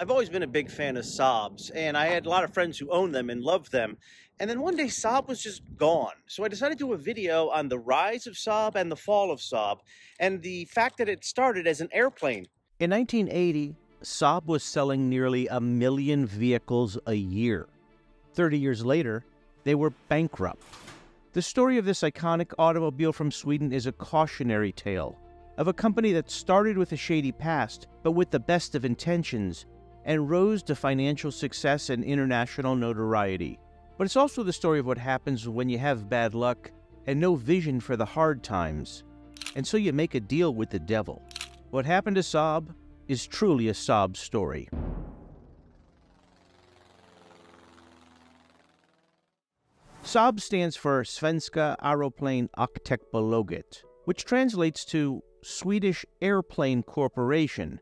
I've always been a big fan of Saabs, and I had a lot of friends who owned them and loved them. And then one day Saab was just gone. So I decided to do a video on the rise of Saab and the fall of Saab, and the fact that it started as an airplane. In 1980, Saab was selling nearly 1 million vehicles a year. 30 years later, they were bankrupt. The story of this iconic automobile from Sweden is a cautionary tale of a company that started with a shady past, but with the best of intentions, and rose to financial success and international notoriety. But it's also the story of what happens when you have bad luck and no vision for the hard times, and so you make a deal with the devil. What happened to Saab is truly a Saab story. Saab stands for Svenska Aeroplan Aktiebolaget, which translates to Swedish Airplane Corporation,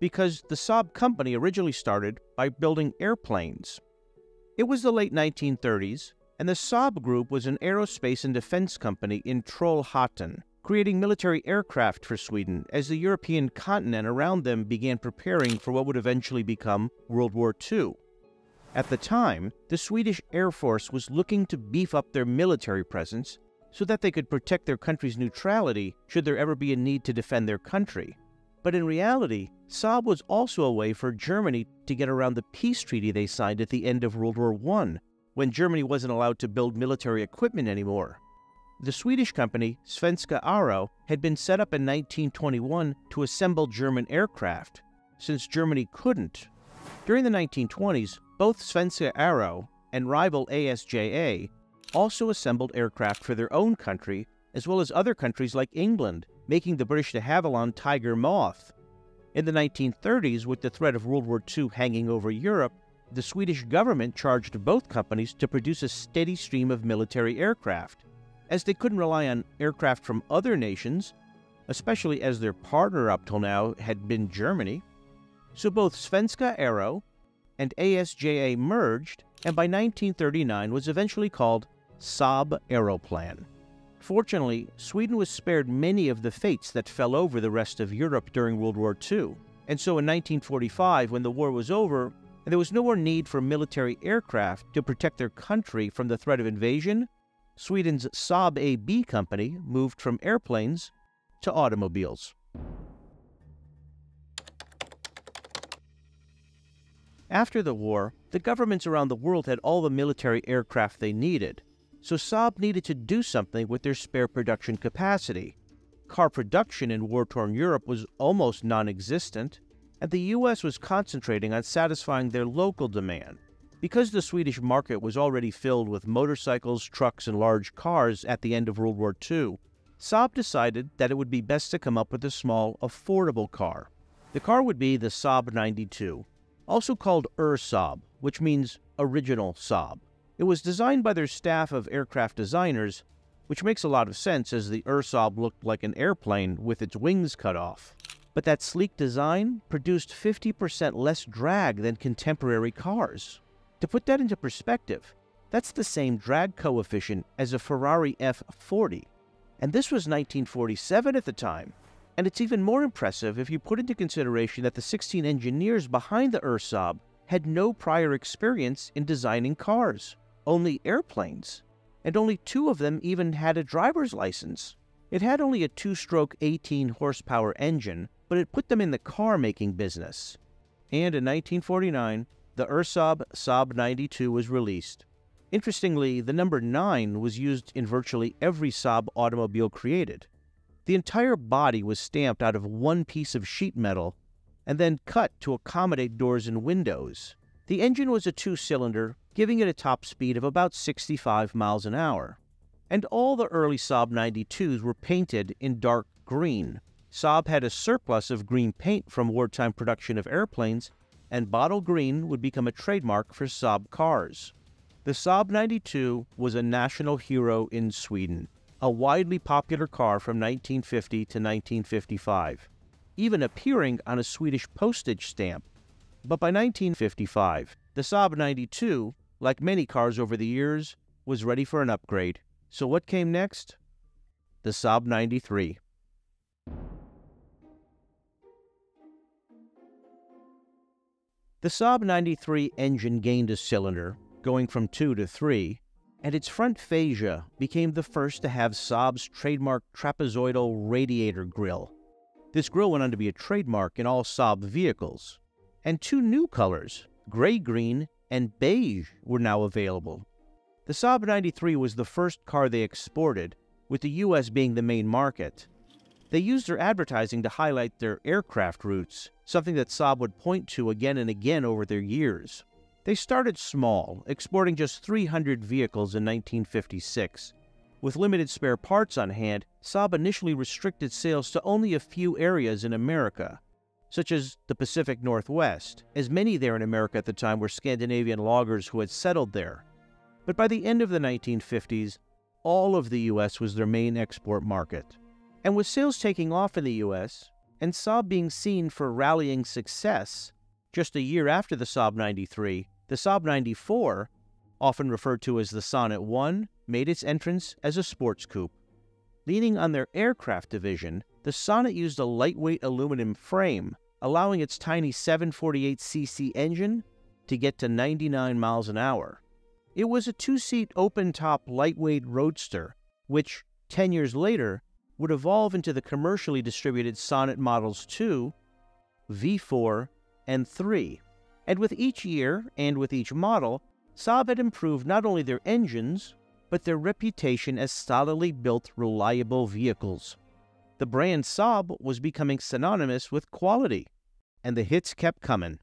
because the Saab company originally started by building airplanes. It was the late 1930s, and the Saab Group was an aerospace and defense company in Trollhättan, creating military aircraft for Sweden as the European continent around them began preparing for what would eventually become World War II. At the time, the Swedish Air Force was looking to beef up their military presence so that they could protect their country's neutrality should there ever be a need to defend their country. But in reality, Saab was also a way for Germany to get around the peace treaty they signed at the end of World War I, when Germany wasn't allowed to build military equipment anymore. The Swedish company, Svenska Aero, had been set up in 1921 to assemble German aircraft, since Germany couldn't. During the 1920s, both Svenska Aero and rival ASJA also assembled aircraft for their own country, as well as other countries like England, making the British de Havilland Tiger Moth. In the 1930s, with the threat of World War II hanging over Europe, the Swedish government charged both companies to produce a steady stream of military aircraft, as they couldn't rely on aircraft from other nations, especially as their partner up till now had been Germany. So both Svenska Aero and ASJA merged, and by 1939 was eventually called Saab Aeroplan. Fortunately, Sweden was spared many of the fates that fell over the rest of Europe during World War II, and so in 1945, when the war was over, and there was no more need for military aircraft to protect their country from the threat of invasion, Sweden's Saab AB company moved from airplanes to automobiles. After the war, the governments around the world had all the military aircraft they needed, so Saab needed to do something with their spare production capacity. Car production in war-torn Europe was almost non-existent, and the U.S. was concentrating on satisfying their local demand. Because the Swedish market was already filled with motorcycles, trucks, and large cars at the end of World War II, Saab decided that it would be best to come up with a small, affordable car. The car would be the Saab 92. Also called Saab, which means original Saab. It was designed by their staff of aircraft designers, which makes a lot of sense as the Saab looked like an airplane with its wings cut off. But that sleek design produced 50% less drag than contemporary cars. To put that into perspective, that's the same drag coefficient as a Ferrari F40. And this was 1947 at the time. And it's even more impressive if you put into consideration that the 16 engineers behind the Saab had no prior experience in designing cars, only airplanes, and only 2 of them even had a driver's license. It had only a 2-stroke 18-horsepower engine, but it put them in the car-making business. And in 1949, the Saab 92 was released. Interestingly, the number 9 was used in virtually every Saab automobile created. The entire body was stamped out of one piece of sheet metal and then cut to accommodate doors and windows. The engine was a 2-cylinder, giving it a top speed of about 65 miles an hour. And all the early Saab 92s were painted in dark green. Saab had a surplus of green paint from wartime production of airplanes, and bottle green would become a trademark for Saab cars. The Saab 92 was a national hero in Sweden, a widely popular car from 1950 to 1955, even appearing on a Swedish postage stamp. But by 1955, the Saab 92, like many cars over the years, was ready for an upgrade. So what came next? The Saab 93. The Saab 93 engine gained a cylinder, going from 2 to 3, and its front fascia became the first to have Saab's trademark trapezoidal radiator grille. This grille went on to be a trademark in all Saab vehicles, and 2 new colors, gray-green and beige, were now available. The Saab 93 was the first car they exported, with the U.S. being the main market. They used their advertising to highlight their aircraft routes, something that Saab would point to again and again over their years. They started small, exporting just 300 vehicles in 1956. With limited spare parts on hand, Saab initially restricted sales to only a few areas in America, such as the Pacific Northwest, as many there in America at the time were Scandinavian loggers who had settled there. But by the end of the 1950s, all of the U.S. was their main export market. And with sales taking off in the U.S., and Saab being seen for rallying success, just a year after the Saab 93, the Saab 94, often referred to as the Sonnet 1, made its entrance as a sports coupe. Leaning on their aircraft division, the Sonnet used a lightweight aluminum frame, allowing its tiny 748cc engine to get to 99 miles an hour. It was a 2-seat open-top lightweight roadster, which, 10 years later, would evolve into the commercially distributed Sonnet Models 2, V4, and 3. And with each year, and with each model, Saab had improved not only their engines, but their reputation as solidly built, reliable vehicles. The brand Saab was becoming synonymous with quality, and the hits kept coming.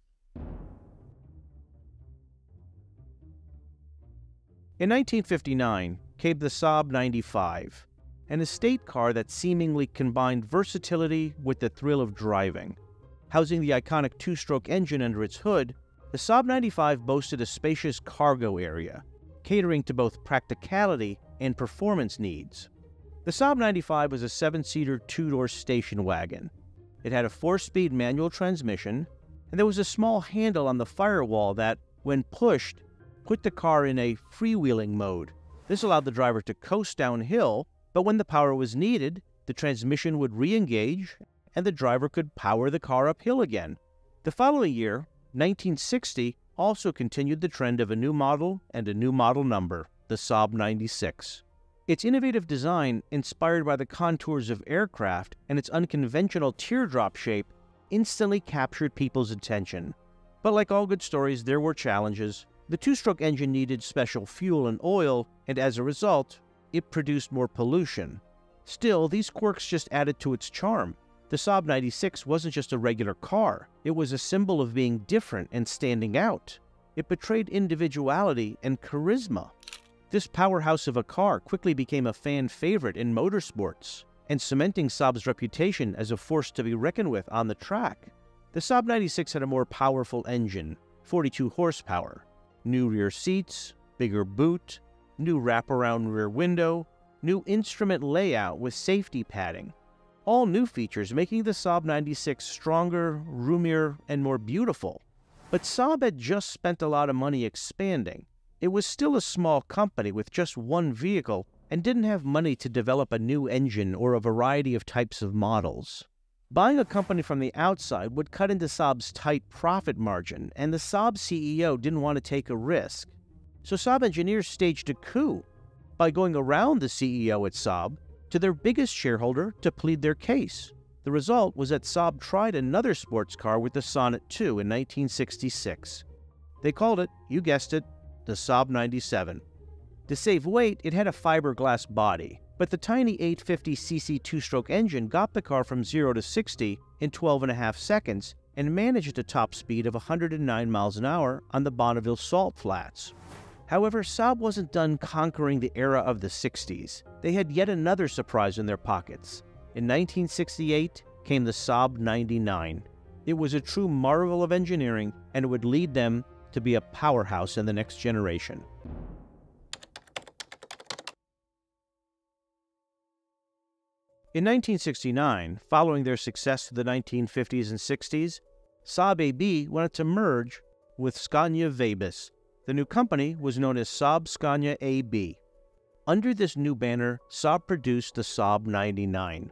In 1959 came the Saab 95. An estate car that seemingly combined versatility with the thrill of driving. Housing the iconic 2-stroke engine under its hood, the Saab 95 boasted a spacious cargo area, catering to both practicality and performance needs. The Saab 95 was a 7-seater, 2-door station wagon. It had a 4-speed manual transmission, and there was a small handle on the firewall that, when pushed, put the car in a freewheeling mode. This allowed the driver to coast downhill, but when the power was needed, the transmission would re-engage and the driver could power the car uphill again. The following year, 1960, also continued the trend of a new model and a new model number, the Saab 96. Its innovative design, inspired by the contours of aircraft and its unconventional teardrop shape, instantly captured people's attention. But like all good stories, there were challenges. The 2-stroke engine needed special fuel and oil, and as a result, it produced more pollution. Still, these quirks just added to its charm. The Saab 96 wasn't just a regular car. It was a symbol of being different and standing out. It betrayed individuality and charisma. This powerhouse of a car quickly became a fan favorite in motorsports and cementing Saab's reputation as a force to be reckoned with on the track. The Saab 96 had a more powerful engine, 42 horsepower, new rear seats, bigger boot, new wraparound rear window, new instrument layout with safety padding. All new features making the Saab 96 stronger, roomier, and more beautiful. But Saab had just spent a lot of money expanding. It was still a small company with just one vehicle and didn't have money to develop a new engine or a variety of types of models. Buying a company from the outside would cut into Saab's tight profit margin, and the Saab CEO didn't want to take a risk. So Saab engineers staged a coup by going around the CEO at Saab to their biggest shareholder to plead their case. The result was that Saab tried another sports car with the Sonnet 2 in 1966. They called it, you guessed it, the Saab 97. To save weight, it had a fiberglass body, but the tiny 850cc 2-stroke engine got the car from 0 to 60 in 12.5 seconds and managed a top speed of 109 miles an hour on the Bonneville Salt Flats. However, Saab wasn't done conquering the era of the 60s. They had yet another surprise in their pockets. In 1968 came the Saab 99. It was a true marvel of engineering, and it would lead them to be a powerhouse in the next generation. In 1969, following their success through the 1950s and 60s, Saab AB wanted to merge with Scania Vabis. The new company was known as Saab Scania AB. Under this new banner, Saab produced the Saab 99.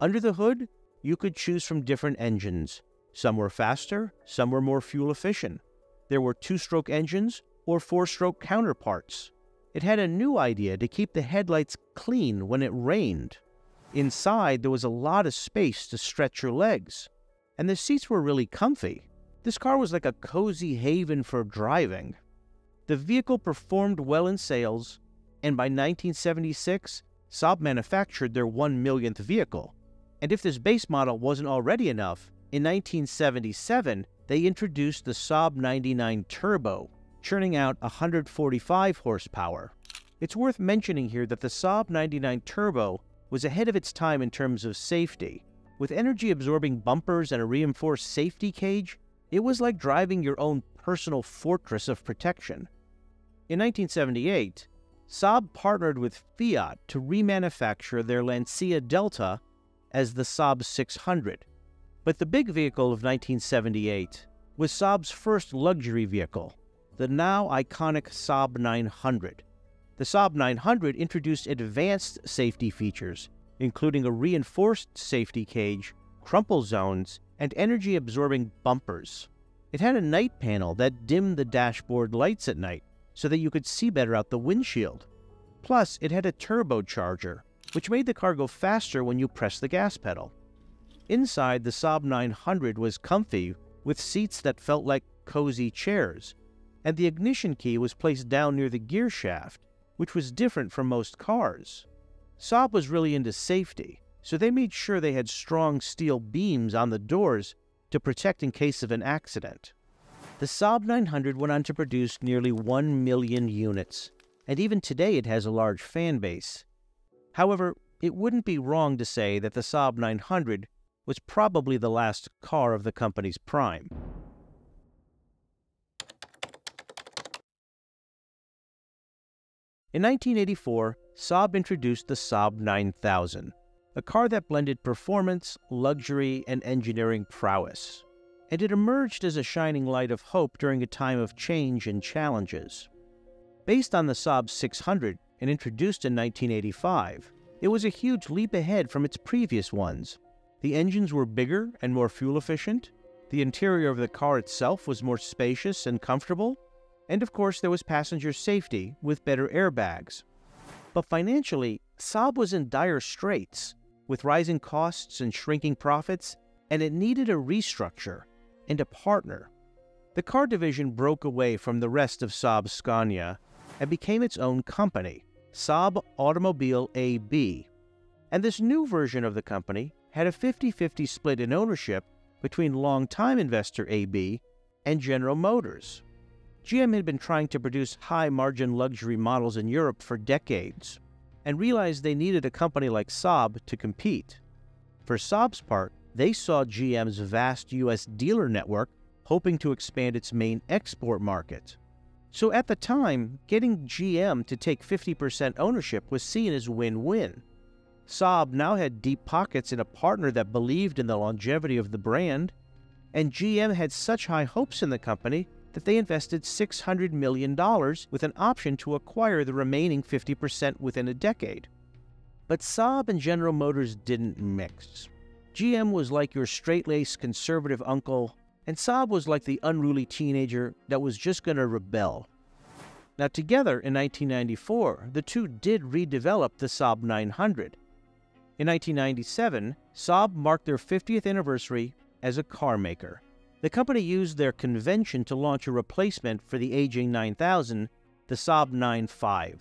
Under the hood, you could choose from different engines. Some were faster, some were more fuel efficient. There were two-stroke engines or four-stroke counterparts. It had a new idea to keep the headlights clean when it rained. Inside, there was a lot of space to stretch your legs, and the seats were really comfy. This car was like a cozy haven for driving. The vehicle performed well in sales, and by 1976, Saab manufactured their 1,000,000th vehicle. And if this base model wasn't already enough, in 1977, they introduced the Saab 99 Turbo, churning out 145 horsepower. It's worth mentioning here that the Saab 99 Turbo was ahead of its time in terms of safety. With energy-absorbing bumpers and a reinforced safety cage, it was like driving your own personal fortress of protection. In 1978, Saab partnered with Fiat to remanufacture their Lancia Delta as the Saab 600. But the big vehicle of 1978 was Saab's first luxury vehicle, the now iconic Saab 900. The Saab 900 introduced advanced safety features, including a reinforced safety cage, crumple zones, and energy-absorbing bumpers. It had a night panel that dimmed the dashboard lights at night, so that you could see better out the windshield. Plus, it had a turbocharger, which made the car go faster when you pressed the gas pedal. Inside, the Saab 900 was comfy, with seats that felt like cozy chairs, and the ignition key was placed down near the gear shaft, which was different from most cars. Saab was really into safety, so they made sure they had strong steel beams on the doors to protect in case of an accident. The Saab 900 went on to produce nearly 1 million units, and even today it has a large fan base. However, it wouldn't be wrong to say that the Saab 900 was probably the last car of the company's prime. In 1984, Saab introduced the Saab 9000, a car that blended performance, luxury, and engineering prowess. And it emerged as a shining light of hope during a time of change and challenges. Based on the Saab 600 and introduced in 1985, it was a huge leap ahead from its previous ones. The engines were bigger and more fuel efficient, the interior of the car itself was more spacious and comfortable, and of course there was passenger safety with better airbags. But financially, Saab was in dire straits. With rising costs and shrinking profits, and it needed a restructure and a partner. The car division broke away from the rest of Saab Scania and became its own company, Saab Automobile AB. And this new version of the company had a 50-50 split in ownership between longtime investor AB and General Motors. GM had been trying to produce high-margin luxury models in Europe for decades and realized they needed a company like Saab to compete. For Saab's part, they saw GM's vast U.S. dealer network, hoping to expand its main export market. So at the time, getting GM to take 50% ownership was seen as win-win. Saab now had deep pockets and a partner that believed in the longevity of the brand, and GM had such high hopes in the company that they invested $600 million with an option to acquire the remaining 50% within a decade. But Saab and General Motors didn't mix. GM was like your straight-laced conservative uncle, and Saab was like the unruly teenager that was just going to rebel. Now together, in 1994, the two did redevelop the Saab 900. In 1997, Saab marked their 50th anniversary as a car maker. The company used their convention to launch a replacement for the aging 9000, the Saab 9-5.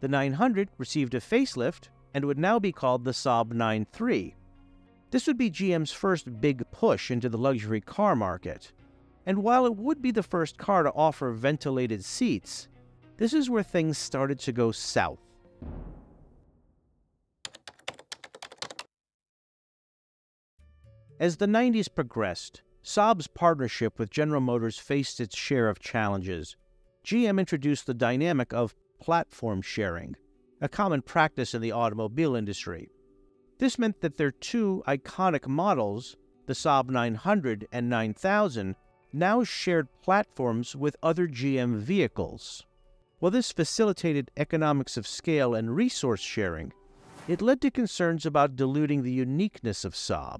The 900 received a facelift and would now be called the Saab 9-3. This would be GM's first big push into the luxury car market. And while it would be the first car to offer ventilated seats, this is where things started to go south. As the 90s progressed, Saab's partnership with General Motors faced its share of challenges. GM introduced the dynamic of platform sharing, a common practice in the automobile industry. This meant that their two iconic models, the Saab 900 and 9000, now shared platforms with other GM vehicles. While this facilitated economics of scale and resource sharing, it led to concerns about diluting the uniqueness of Saab.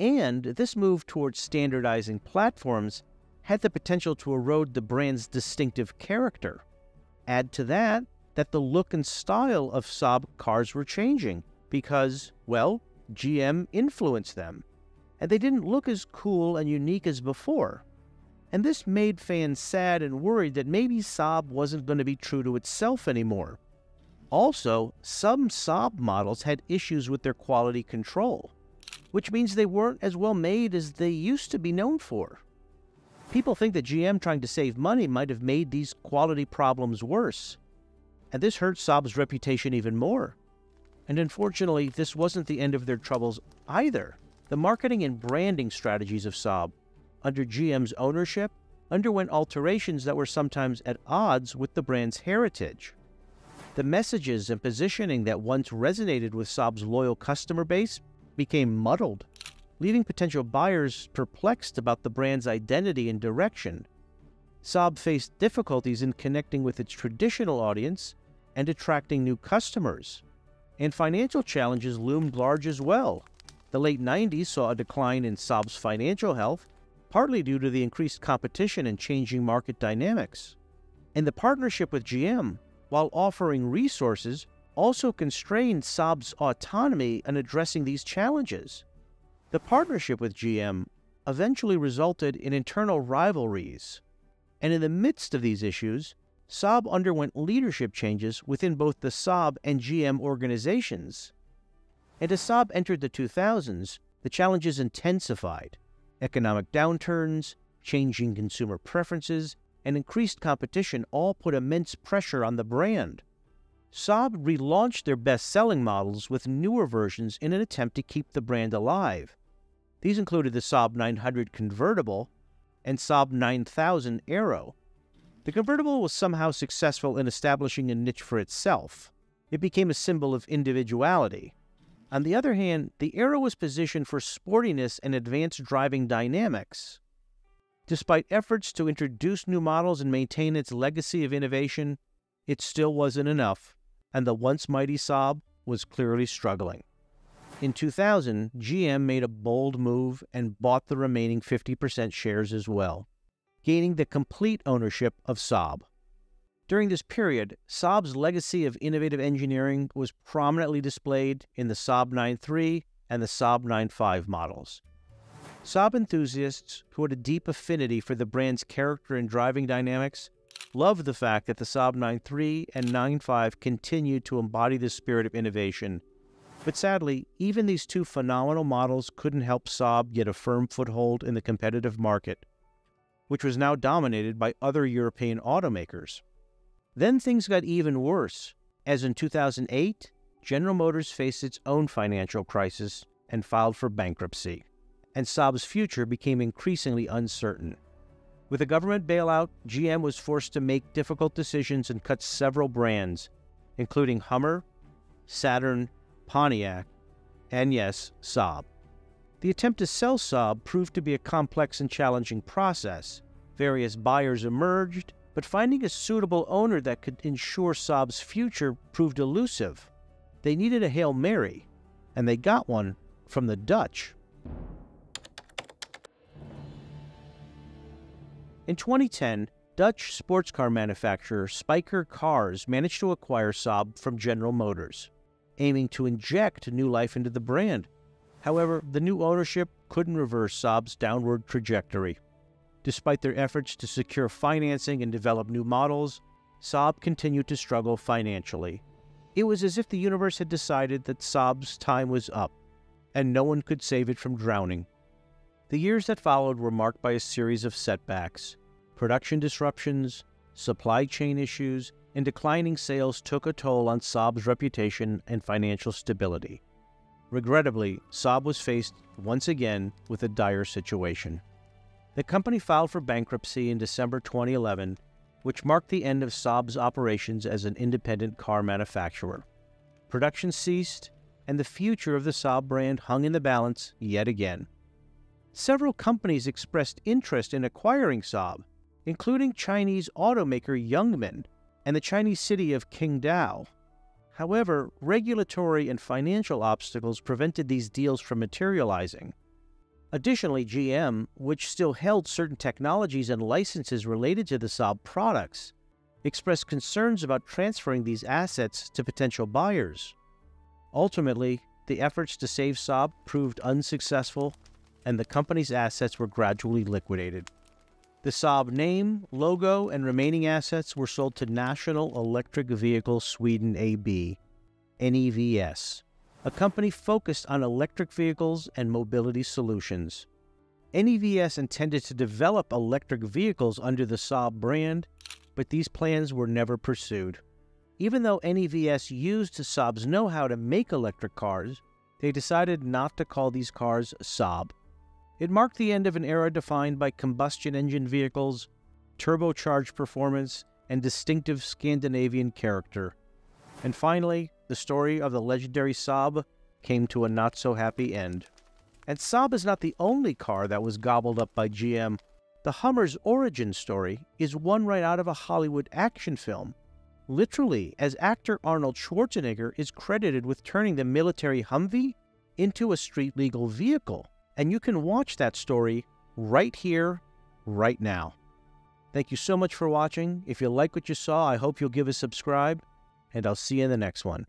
and this move towards standardizing platforms had the potential to erode the brand's distinctive character. Add to that, the look and style of Saab cars were changing because, well, GM influenced them, and they didn't look as cool and unique as before. And this made fans sad and worried that maybe Saab wasn't going to be true to itself anymore. Also, some Saab models had issues with their quality control, which means they weren't as well made as they used to be known for. People think that GM trying to save money might have made these quality problems worse, and this hurt Saab's reputation even more. And unfortunately, this wasn't the end of their troubles either. The marketing and branding strategies of Saab, under GM's ownership, underwent alterations that were sometimes at odds with the brand's heritage. The messages and positioning that once resonated with Saab's loyal customer base became muddled, leaving potential buyers perplexed about the brand's identity and direction. Saab faced difficulties in connecting with its traditional audience and attracting new customers, and financial challenges loomed large as well. The late 90s saw a decline in Saab's financial health, partly due to the increased competition and changing market dynamics. And the partnership with GM, while offering resources, also constrained Saab's autonomy in addressing these challenges. The partnership with GM eventually resulted in internal rivalries, and in the midst of these issues, Saab underwent leadership changes within both the Saab and GM organizations. And as Saab entered the 2000s, the challenges intensified. Economic downturns, changing consumer preferences, and increased competition all put immense pressure on the brand. Saab relaunched their best-selling models with newer versions in an attempt to keep the brand alive. These included the Saab 900 convertible and Saab 9000 Aero. The convertible was somehow successful in establishing a niche for itself. It became a symbol of individuality. On the other hand, the Aero was positioned for sportiness and advanced driving dynamics. Despite efforts to introduce new models and maintain its legacy of innovation, it still wasn't enough, and the once mighty Saab was clearly struggling. In 2000, GM made a bold move and bought the remaining 50% shares as well, gaining the complete ownership of Saab. During this period, Saab's legacy of innovative engineering was prominently displayed in the Saab 9-3 and the Saab 9-5 models. Saab enthusiasts, who had a deep affinity for the brand's character and driving dynamics, loved the fact that the Saab 9-3 and 9-5 continued to embody the spirit of innovation. But sadly, even these two phenomenal models couldn't help Saab get a firm foothold in the competitive market, which was now dominated by other European automakers. Then things got even worse, as in 2008, General Motors faced its own financial crisis and filed for bankruptcy, and Saab's future became increasingly uncertain. With a government bailout, GM was forced to make difficult decisions and cut several brands, including Hummer, Saturn, Pontiac, and yes, Saab. The attempt to sell Saab proved to be a complex and challenging process. Various buyers emerged, but finding a suitable owner that could ensure Saab's future proved elusive. They needed a Hail Mary, and they got one from the Dutch. In 2010, Dutch sports car manufacturer Spyker Cars managed to acquire Saab from General Motors, aiming to inject new life into the brand. However, the new ownership couldn't reverse Saab's downward trajectory. Despite their efforts to secure financing and develop new models, Saab continued to struggle financially. It was as if the universe had decided that Saab's time was up, and no one could save it from drowning. The years that followed were marked by a series of setbacks. Production disruptions, supply chain issues, and declining sales took a toll on Saab's reputation and financial stability. Regrettably, Saab was faced once again with a dire situation. The company filed for bankruptcy in December 2011, which marked the end of Saab's operations as an independent car manufacturer. Production ceased, and the future of the Saab brand hung in the balance yet again. Several companies expressed interest in acquiring Saab, including Chinese automaker Youngman and the Chinese city of Qingdao. However, regulatory and financial obstacles prevented these deals from materializing. Additionally, GM, which still held certain technologies and licenses related to the Saab products, expressed concerns about transferring these assets to potential buyers. Ultimately, the efforts to save Saab proved unsuccessful, and the company's assets were gradually liquidated. The Saab name, logo, and remaining assets were sold to National Electric Vehicle Sweden AB, NEVS, a company focused on electric vehicles and mobility solutions. NEVS intended to develop electric vehicles under the Saab brand, but these plans were never pursued. Even though NEVS used Saab's know-how to make electric cars, they decided not to call these cars Saab. It marked the end of an era defined by combustion engine vehicles, turbocharged performance, and distinctive Scandinavian character. And finally, the story of the legendary Saab came to a not-so-happy end. And Saab is not the only car that was gobbled up by GM. The Hummer's origin story is one right out of a Hollywood action film. Literally, as actor Arnold Schwarzenegger is credited with turning the military Humvee into a street-legal vehicle. And you can watch that story right here, right now. Thank you so much for watching. If you like what you saw, I hope you'll give a subscribe, and I'll see you in the next one.